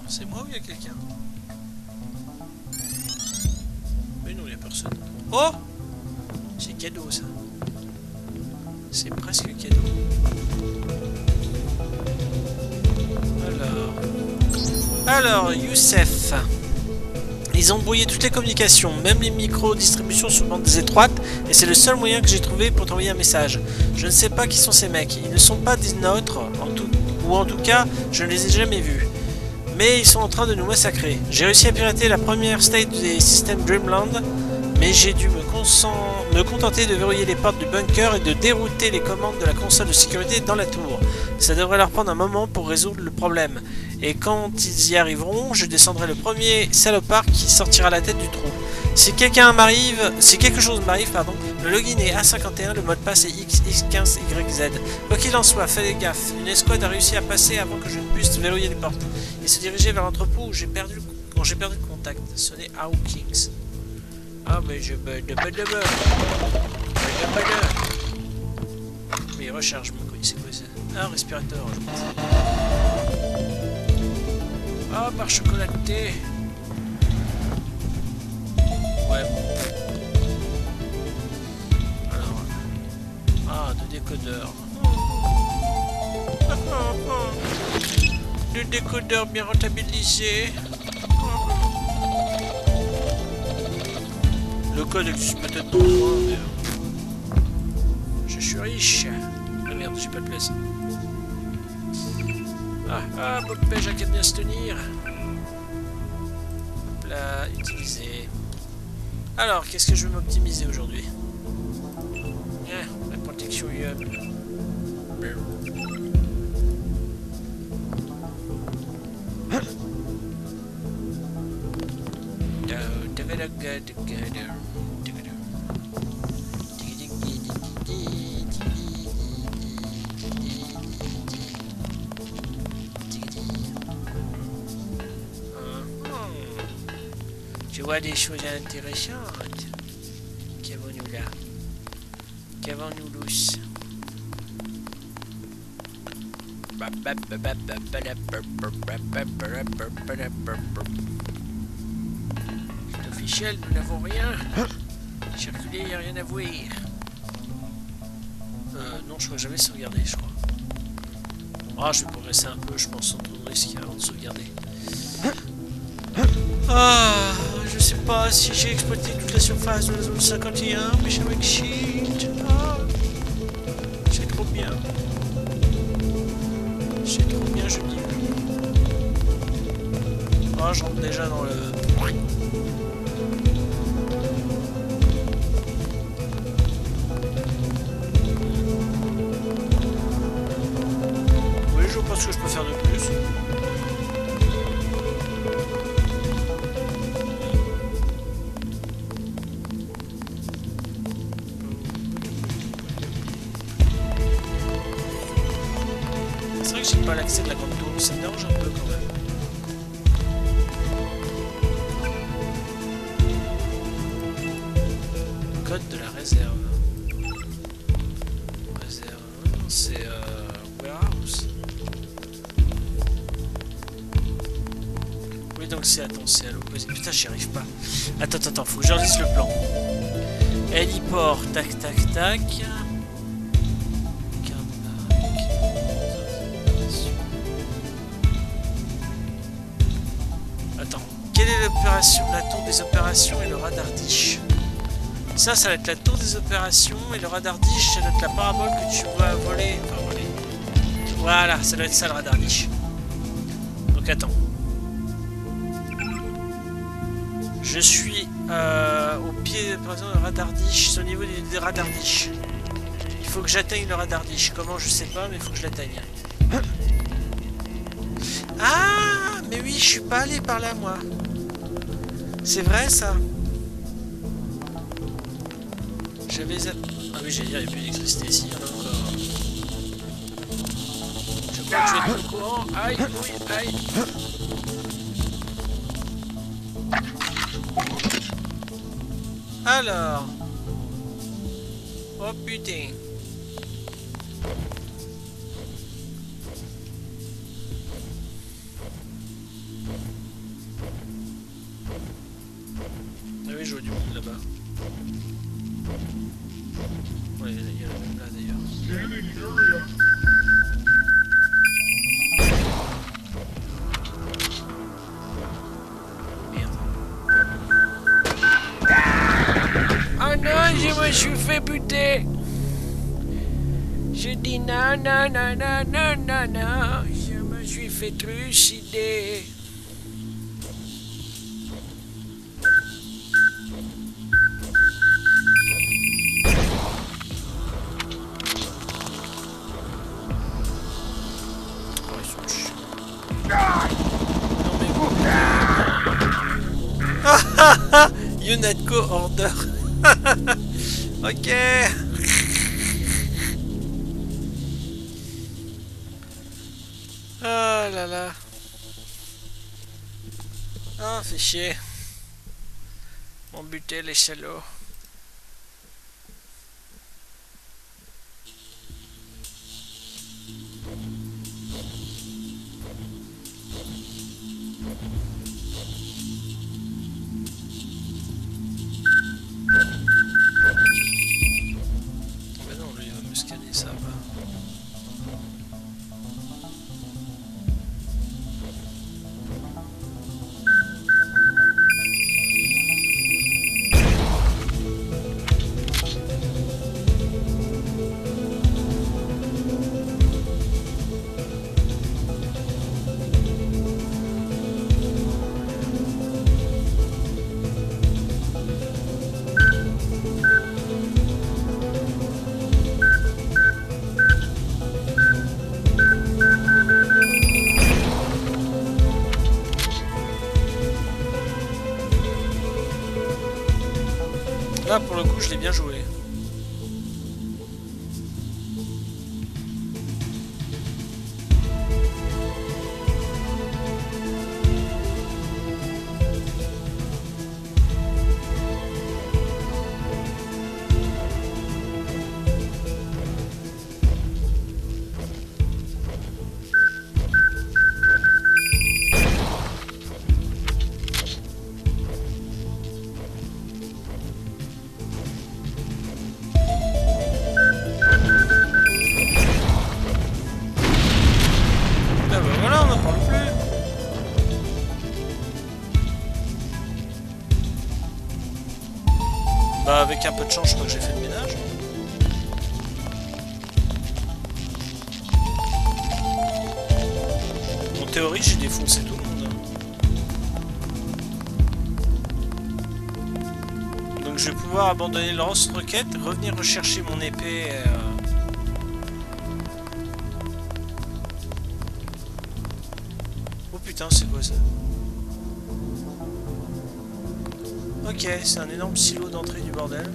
C'est moi ou il y a quelqu'un? Mais non, il n'y a personne. Oh! C'est cadeau, ça. C'est presque cadeau. Alors, Youssef. Ils ont brouillé toutes les communications, même les micro-distributions sous bande étroite, et c'est le seul moyen que j'ai trouvé pour t'envoyer un message. Je ne sais pas qui sont ces mecs. Ils ne sont pas des nôtres, ou en tout cas, je ne les ai jamais vus. Mais ils sont en train de nous massacrer. J'ai réussi à pirater la première state des systèmes Dreamland, mais j'ai dû me contenter de verrouiller les portes du bunker et de dérouter les commandes de la console de sécurité dans la tour. Ça devrait leur prendre un moment pour résoudre le problème. Et quand ils y arriveront, je descendrai le premier salopard qui sortira la tête du trou. Si quelque chose m'arrive, le login est A51, le mot de passe est X15YZ. Quoi qu'il en soit, faites gaffe, une escouade a réussi à passer avant que je ne puisse verrouiller les portes. Il se dirigeait vers l'entrepôt où j'ai perdu le contact. Sonny Hawkins. Ah, mais je bug de bug de bug. Mais recharge mon colis, c'est quoi ça? Ah, respirateur, je pense. Ah, barre chocolatée. Ouais, bon. Alors. Ah, de décodeur. Le décodeur bien rentabilisé. Le code existe peut-être pour moi, mais... Je suis riche. Ah merde, j'ai pas de place. Ah, Bob Page a qu'à bien se tenir. Hop là, utiliser. Alors, qu'est-ce que je vais m'optimiser aujourd'hui? La protection UAB. Je vois des choses intéressantes. Qu'avons-nous là? Qu'avons-nous douce? C'est officiel, nous n'avons rien. Circuler, il n'y a rien à voir. Non, je crois jamais sauvegarder, je crois. Ah, je vais progresser un peu, je pense, sans trop de risque avant de sauvegarder. Ah, je sais pas si j'ai exploité toute la surface de la zone 51, mais j'avais que shit. Ah, c'est trop bien. C'est trop bien, je dis. Ah, je rentre déjà dans le... Oui, je pense que je peux faire de plus. L'accès de la grande tour, ça me dérange un peu quand même. Code de la réserve. Réserve, c'est warehouse. Oui, donc c'est, attends, c'est à l'opposé. Putain, j'y arrive pas. Attends, faut que je relise le plan. Héliport, tac. La tour des opérations et le radar dish. Ça va être la tour des opérations et le radar dish, ça doit être la parabole que tu vois voler. Enfin, voler. Voilà, ça doit être ça le radar dish. Donc attends. Je suis au pied par exemple, le radar dish, au niveau des radar dish. Il faut que j'atteigne le radar dish. Comment je sais pas, mais il faut que je l'atteigne. Ah, mais oui, je suis pas allé par là moi. C'est vrai ça. Ah oui, j'allais dire, il n'y a plus d'électricité ici, il y en a encore. Je crois que je vais être au courant. Aïe, oui, aïe. Alors. Oh putain. Non, je me suis fait trucider. Yunatko order. Ok. Ah là là. Ah, fait chier. On butait les salauds. Mais non, lui, il va me scanner ça, va. Là, pour le coup, je l'ai bien joué. Avec un peu de chance, je crois que j'ai fait le ménage. En théorie, j'ai défoncé tout le monde. Donc je vais pouvoir abandonner le lance-roquette, revenir rechercher mon épée. Oh putain, c'est quoi ça? Ok, c'est un énorme silo d'entrée du bordel.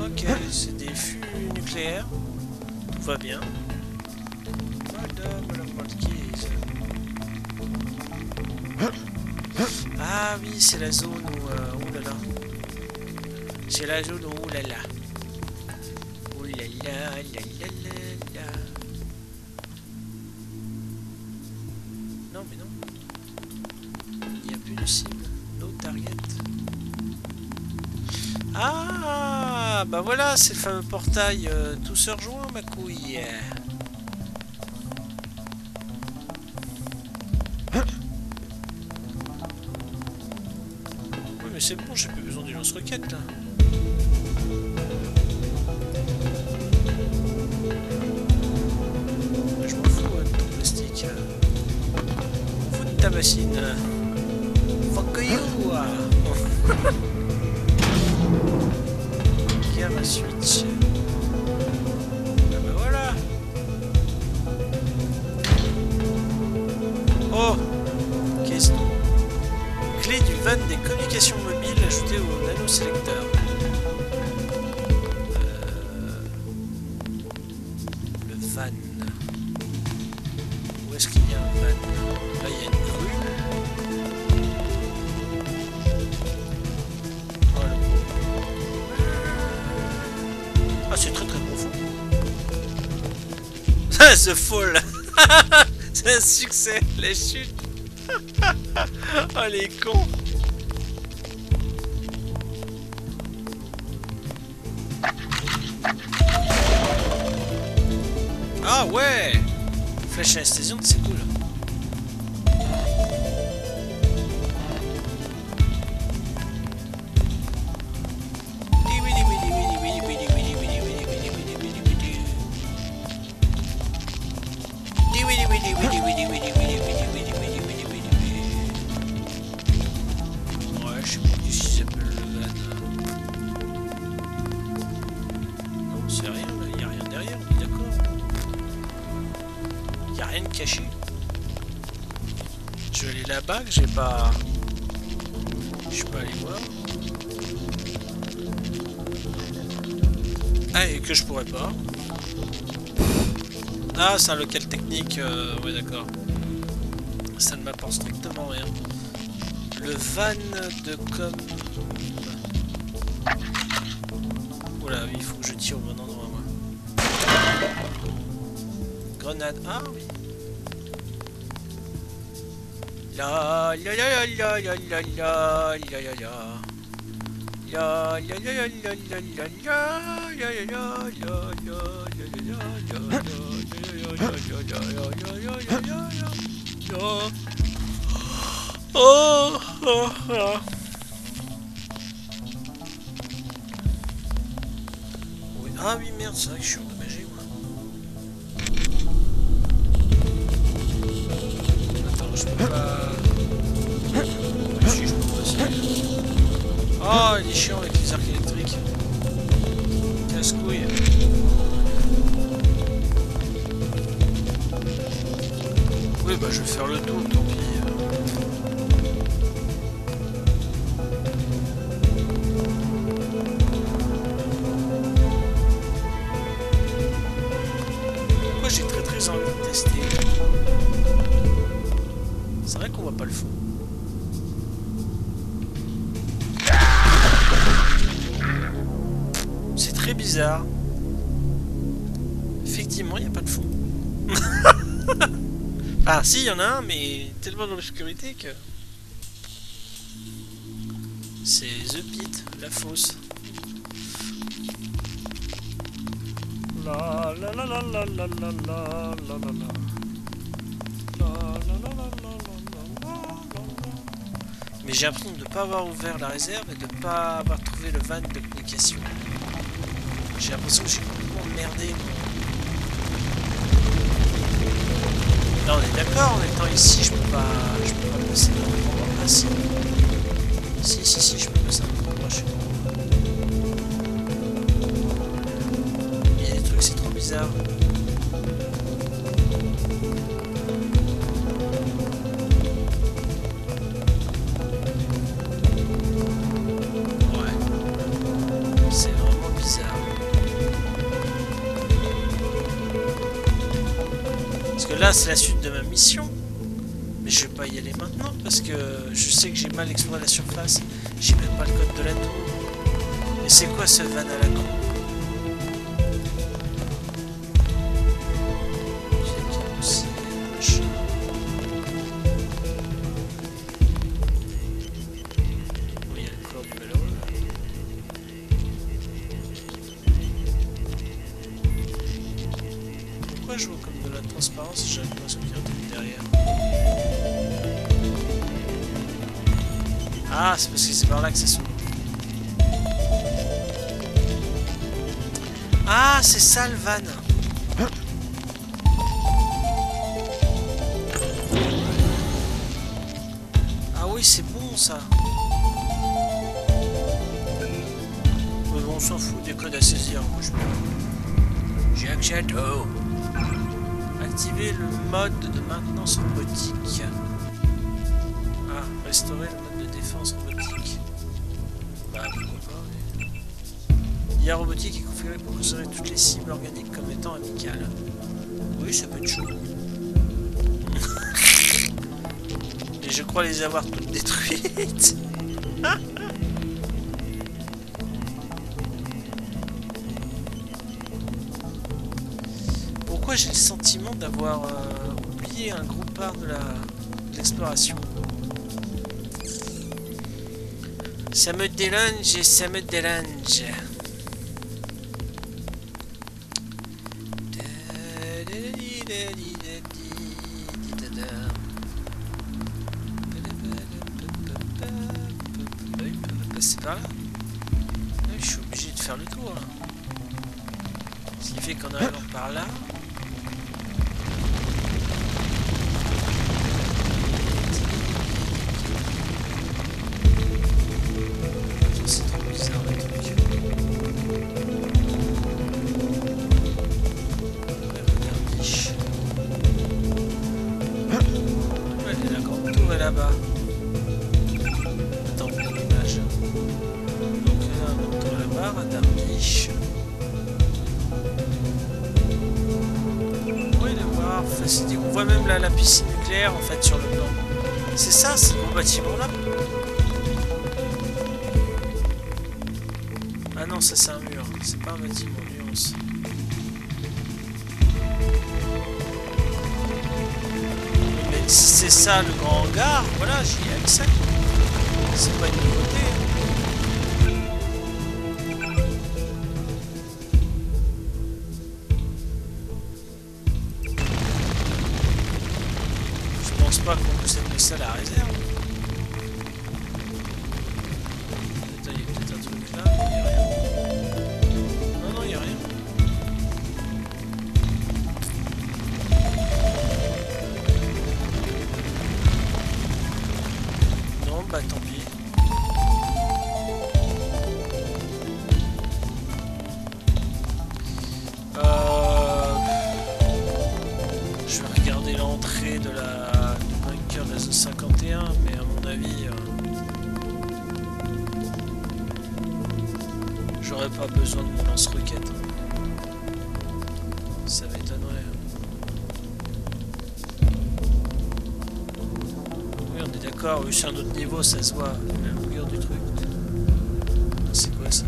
Ok, c'est des fûts nucléaires. Tout va bien. Ah oui, c'est la zone où... oulala. C'est la zone où... Oulala. Oulala, la. Non, mais non. Il n'y a plus de cible. No target. Ah, bah voilà, c'est le fameux portail. Tout se rejoint, ma couille. Oui, mais c'est bon, j'ai plus besoin du lance-roquette, là. Je m'en fous, de ton plastique. Ta machine. Fuck you. Ok, à ma switch. Ah bah voilà. Oh, question. Clé du van des communications mobiles ajoutée au nano sélecteur. Le van. Où est-ce qu'il y a un van? Là, il y a une grue. Voilà. Ah, c'est très très profond. The Fall. C'est un succès, les chutes. Oh, les cons. Ah ouais. Flèche anesthésiante, c'est cool. J'ai pas... Je suis pas allé voir. Ah, et que je pourrais pas. Ah, c'est un local technique. Ouais, d'accord. Ça ne m'apporte strictement rien. Le van de com... Oula, oui, il faut que je tire au bon endroit, moi. Grenade. Ah, oui. La la la la la la la la la la la la la la. Oh, il est chiant avec les arcs électriques. Casse-couille. Oui, bah je vais faire le tour. Ah si, il y en a un, mais tellement dans l'obscurité que... C'est The Pit, la fosse. La la la la la la la la la la la. Mais j'ai l'impression de ne pas avoir ouvert la réserve et de ne pas avoir trouvé le van de communication. J'ai l'impression que j'ai complètement emmerdé. Là, on est d'accord, en étant ici, je peux pas passer dans le moment passé. Si, si, si, je peux passer dans le moment passé. Il y a des trucs, c'est trop bizarre. Là c'est la suite de ma mission, mais je vais pas y aller maintenant parce que je sais que j'ai mal exploré la surface, j'ai même pas le code de la tour. Mais c'est quoi ce van à la con? Salvan. Ah oui, c'est bon ça. Mais bon, on s'en fout des codes à saisir. Moi, je... J'ai accepté. Oh. Activer le mode de maintenance robotique. Ah, restaurer le mode de défense robotique. Bah, pourquoi pas. La robotique est configurée pour conserver toutes les cibles organiques comme étant amicales. Oui, ça peut être chaud. Et je crois les avoir toutes détruites. Pourquoi j'ai le sentiment d'avoir oublié un gros part de l'exploration? Ça me dérange, ça me dérange. De Zone 51, mais à mon avis, j'aurais pas besoin de mon lance-roquette. Ça m'étonnerait. Oui, on est d'accord, oui, c'est un autre niveau, ça se voit, la longueur du truc. C'est quoi ça?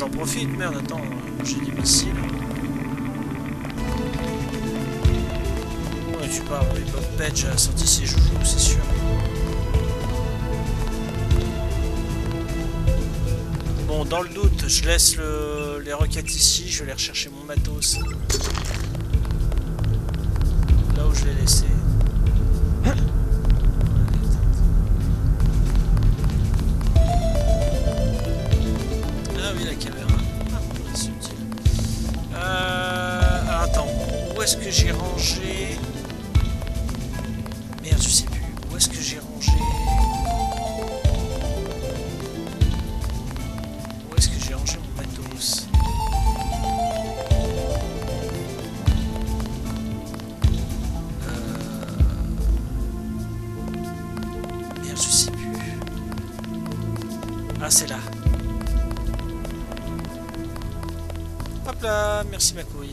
J'en profite, merde, attends, j'ai des missiles. Ouais, tu parles, oui, Bob Page a sorti ses joujoux, c'est sûr. Bon, dans le doute, je laisse les roquettes ici, je vais aller rechercher mon matos. Là où je l'ai laissé. Où est-ce que j'ai rangé? Merde, je sais plus. Où est-ce que j'ai rangé? Où est-ce que j'ai rangé mon matos? Merde, je sais plus. Ah, c'est là. Hop là, merci ma couille.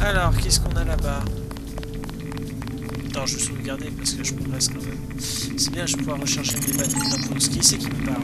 Alors, qu'est-ce qu'on a là-bas? Attends, je vais sauvegarder parce que je progresse quand même. C'est bien, je vais pouvoir rechercher mes batteries d'impôts. Qui c'est qui me parle .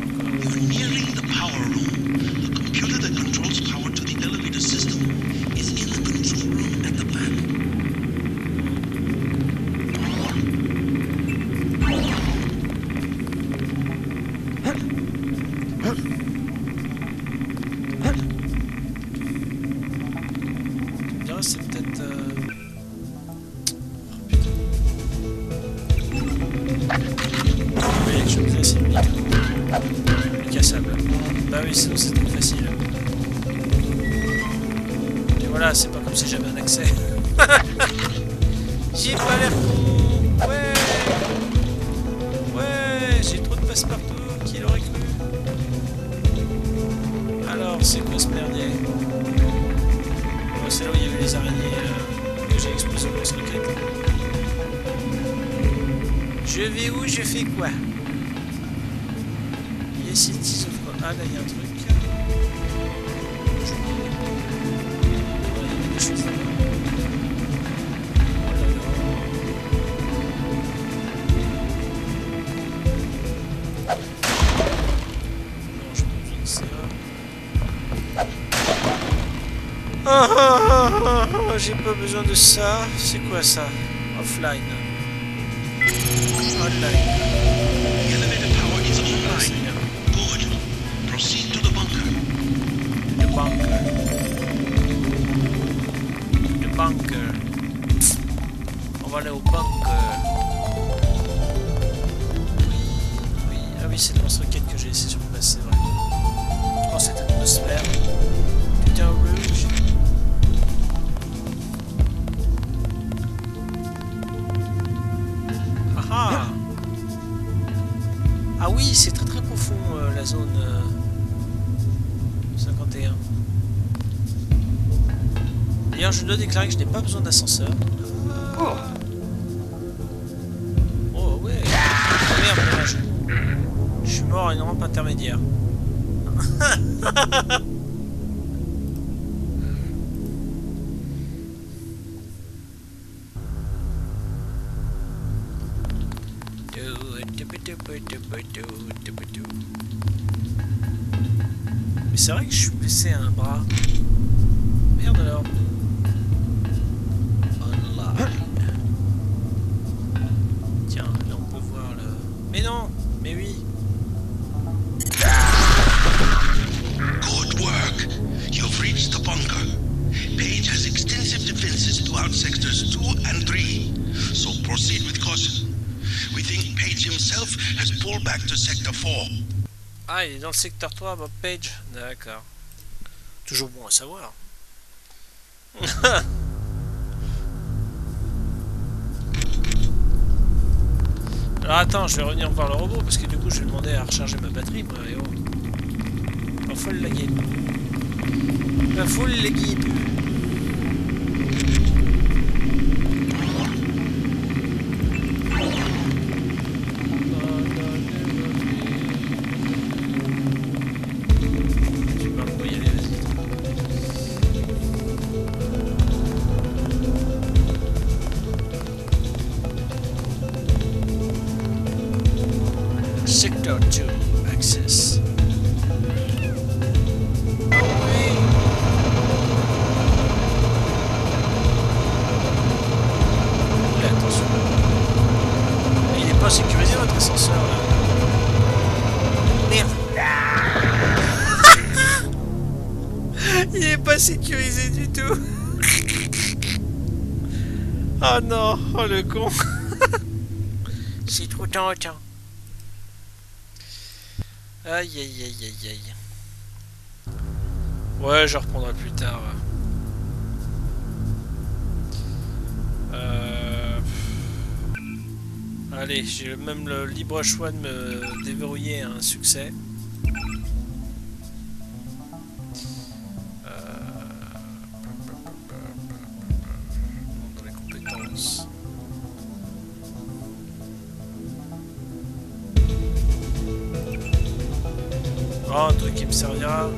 J'ai pas besoin de ça. C'est quoi ça? Offline. is online. The elevator power is online. Good. Proceed to the bunker. The bunker. The bunker. On va aller au bunker. Oui, ah oui, c'est la grosse requête que j'ai laissée sur place, c'est vrai. Oh, cette atmosphère. Putain, rouge. Ah. Ah oui, c'est très très profond la zone 51. D'ailleurs, je dois déclarer que je n'ai pas besoin d'ascenseur. Oh. Oh ouais. Oh, merde, dommage. Je suis mort à une rampe intermédiaire. Mais c'est vrai que je suis blessé à un bras. Merde alors. Online. Tiens, là on peut voir le... Mais non. Mais oui. Good work. You've reached the bunker. Page has extensive defenses throughout sectors 2 and 3. So proceed with caution. We think Page himself has pulled back to sector 4. Ah, il est dans le secteur 3, Bob Page. D'accord. Toujours bon à savoir. Alors attends, je vais revenir voir le robot parce que du coup je vais demander à recharger ma batterie. Bah, et oh. Oh, faut le laguer. Bah, faut le laguer. Sector 2 access. Sécurisé du tout. Oh non, oh le con. C'est trop tentant. Aïe aïe aïe aïe aïe. Ouais, je reprendrai plus tard. Allez, j'ai même le libre choix de me déverrouiller à un succès. Oh, un truc qui me servira.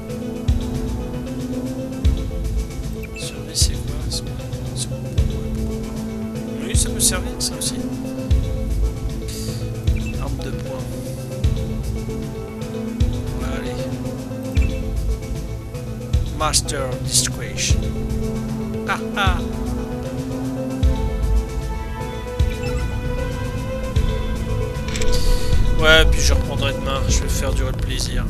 Survie, c'est quoi? Oui, ça peut servir, ça aussi. Arme de poing. Allez. Master Discretion. Ah ah. Ouais, puis je reprendrai demain. Je vais faire durer le plaisir.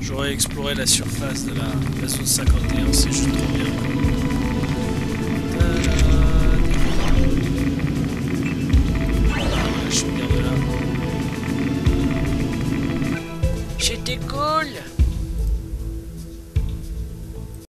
J'aurais exploré la surface de la zone 51, c'est juste trop bien.